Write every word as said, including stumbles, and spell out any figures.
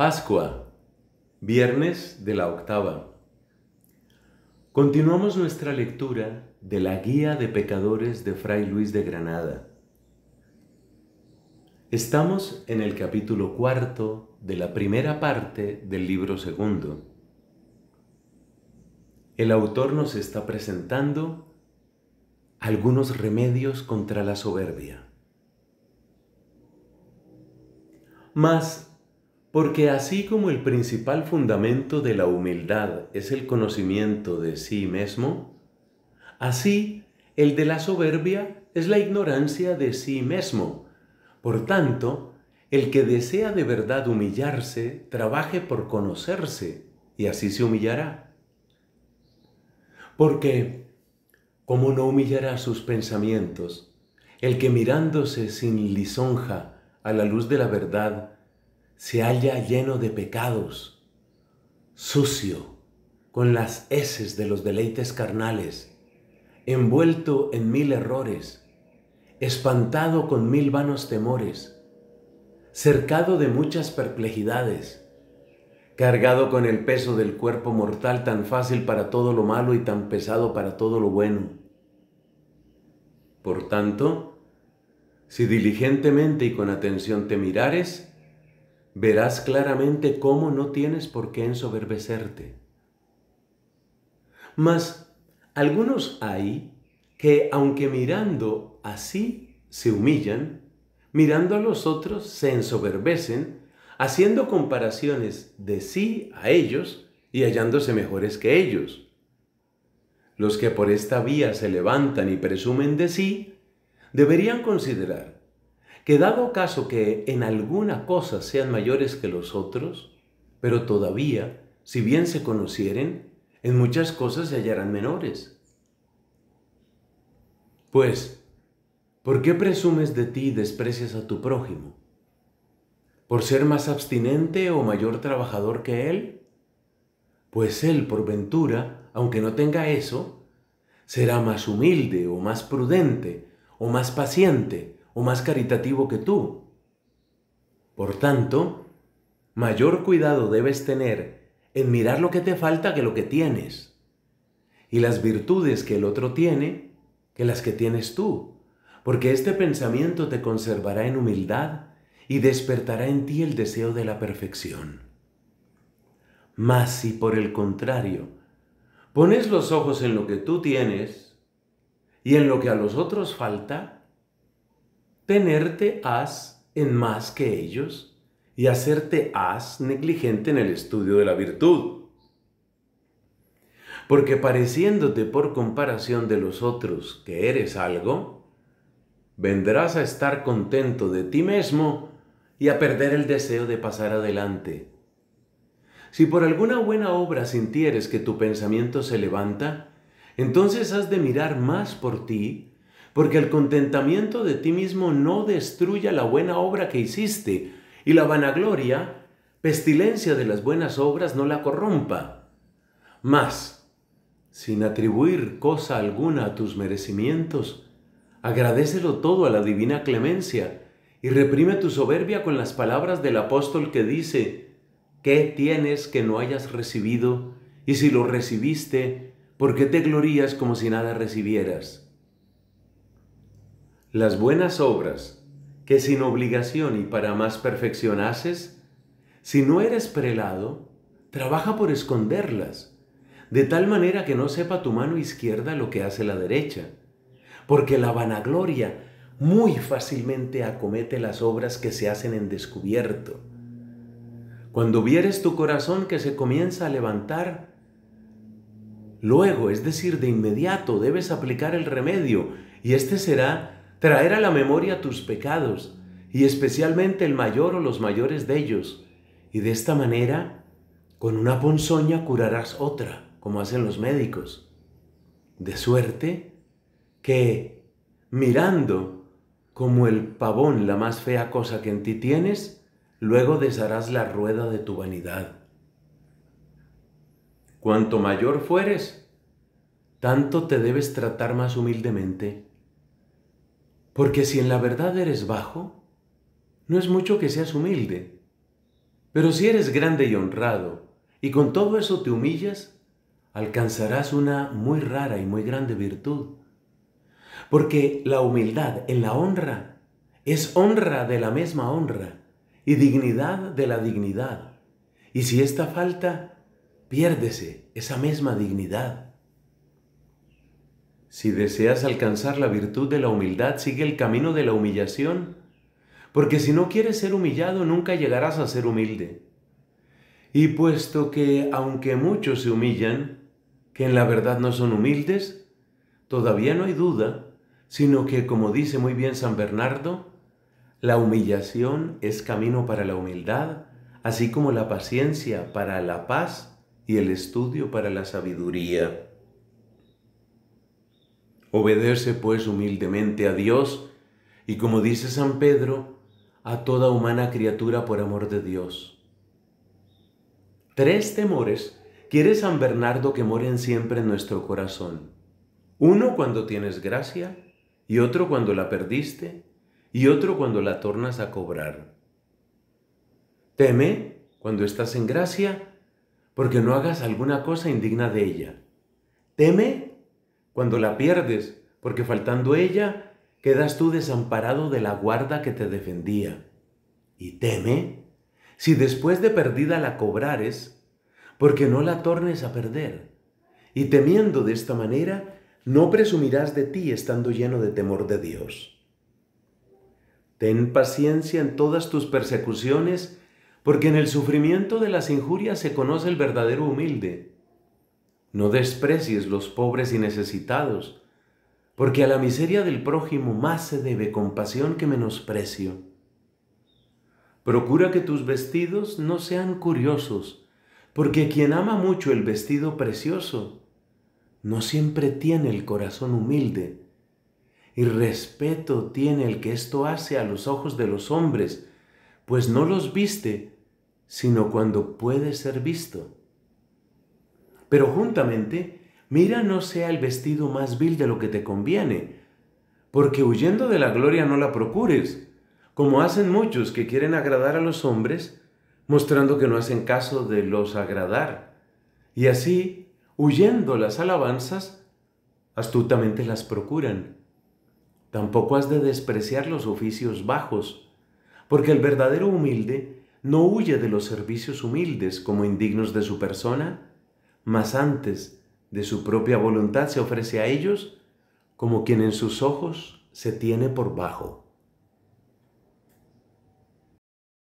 Pascua, viernes de la octava. Continuamos nuestra lectura de la Guía de Pecadores de Fray Luis de Granada. Estamos en el capítulo cuarto de la primera parte del libro segundo. El autor nos está presentando algunos remedios contra la soberbia. Mas, porque así como el principal fundamento de la humildad es el conocimiento de sí mismo, así el de la soberbia es la ignorancia de sí mismo. Por tanto, el que desea de verdad humillarse, trabaje por conocerse, y así se humillará. Porque, ¿cómo no humillará sus pensamientos? El que mirándose sin lisonja a la luz de la verdad, se halla lleno de pecados, sucio, con las heces de los deleites carnales, envuelto en mil errores, espantado con mil vanos temores, cercado de muchas perplejidades, cargado con el peso del cuerpo mortal tan fácil para todo lo malo y tan pesado para todo lo bueno. Por tanto, si diligentemente y con atención te mirares, verás claramente cómo no tienes por qué ensoberbecerte. Mas algunos hay que, aunque mirando así se humillan, mirando a los otros se ensoberbecen, haciendo comparaciones de sí a ellos y hallándose mejores que ellos. Los que por esta vía se levantan y presumen de sí, deberían considerar que dado caso que en alguna cosa sean mayores que los otros, pero todavía, si bien se conocieren, en muchas cosas se hallarán menores. Pues, ¿por qué presumes de ti y desprecias a tu prójimo? ¿Por ser más abstinente o mayor trabajador que él? Pues él, por ventura, aunque no tenga eso, será más humilde o más prudente o más paciente, o más caritativo que tú. Por tanto, mayor cuidado debes tener en mirar lo que te falta que lo que tienes, y las virtudes que el otro tiene que las que tienes tú, porque este pensamiento te conservará en humildad y despertará en ti el deseo de la perfección. Mas si por el contrario pones los ojos en lo que tú tienes y en lo que a los otros falta, tenerte has en más que ellos y hacerte has negligente en el estudio de la virtud. Porque pareciéndote por comparación de los otros que eres algo, vendrás a estar contento de ti mismo y a perder el deseo de pasar adelante. Si por alguna buena obra sintieres que tu pensamiento se levanta, entonces has de mirar más por ti, porque el contentamiento de ti mismo no destruya la buena obra que hiciste, y la vanagloria, pestilencia de las buenas obras, no la corrompa. Mas, sin atribuir cosa alguna a tus merecimientos, agradécelo todo a la divina clemencia, y reprime tu soberbia con las palabras del apóstol que dice, ¿qué tienes que no hayas recibido? Y si lo recibiste, ¿por qué te glorías como si nada recibieras? Las buenas obras, que sin obligación y para más perfección haces, si no eres prelado, trabaja por esconderlas, de tal manera que no sepa tu mano izquierda lo que hace la derecha, porque la vanagloria muy fácilmente acomete las obras que se hacen en descubierto. Cuando vieres tu corazón que se comienza a levantar, luego, es decir, de inmediato, debes aplicar el remedio, y este será traer a la memoria tus pecados, y especialmente el mayor o los mayores de ellos, y de esta manera, con una ponzoña curarás otra, como hacen los médicos. De suerte que, mirando como el pavón la más fea cosa que en ti tienes, luego desharás la rueda de tu vanidad. Cuanto mayor fueres, tanto te debes tratar más humildemente. Porque si en la verdad eres bajo, no es mucho que seas humilde. Pero si eres grande y honrado, y con todo eso te humillas, alcanzarás una muy rara y muy grande virtud. Porque la humildad en la honra es honra de la misma honra y dignidad de la dignidad. Y si esta falta, piérdese esa misma dignidad. Si deseas alcanzar la virtud de la humildad, sigue el camino de la humillación, porque si no quieres ser humillado, nunca llegarás a ser humilde. Y puesto que, aunque muchos se humillan, que en la verdad no son humildes, todavía no hay duda, sino que, como dice muy bien San Bernardo, la humillación es camino para la humildad, así como la paciencia para la paz y el estudio para la sabiduría. Obedece, pues, humildemente a Dios y, como dice San Pedro, a toda humana criatura por amor de Dios. Tres temores quiere San Bernardo que moren siempre en nuestro corazón. Uno cuando tienes gracia, y otro cuando la perdiste, y otro cuando la tornas a cobrar. Teme cuando estás en gracia, porque no hagas alguna cosa indigna de ella. Teme cuando la pierdes, porque faltando ella, quedas tú desamparado de la guarda que te defendía. Y teme si después de perdida la cobrares, porque no la tornes a perder. Y temiendo de esta manera, no presumirás de ti estando lleno de temor de Dios. Ten paciencia en todas tus persecuciones, porque en el sufrimiento de las injurias se conoce el verdadero humilde. No desprecies los pobres y necesitados, porque a la miseria del prójimo más se debe compasión que menosprecio. Procura que tus vestidos no sean curiosos, porque quien ama mucho el vestido precioso no siempre tiene el corazón humilde, y respeto tiene el que esto hace a los ojos de los hombres, pues no los viste, sino cuando puede ser visto. Pero juntamente, mira no sea el vestido más vil de lo que te conviene, porque huyendo de la gloria no la procures, como hacen muchos que quieren agradar a los hombres, mostrando que no hacen caso de los agradar. Y así, huyendo las alabanzas, astutamente las procuran. Tampoco has de despreciar los oficios bajos, porque el verdadero humilde no huye de los servicios humildes como indignos de su persona, mas antes de su propia voluntad se ofrece a ellos como quien en sus ojos se tiene por bajo.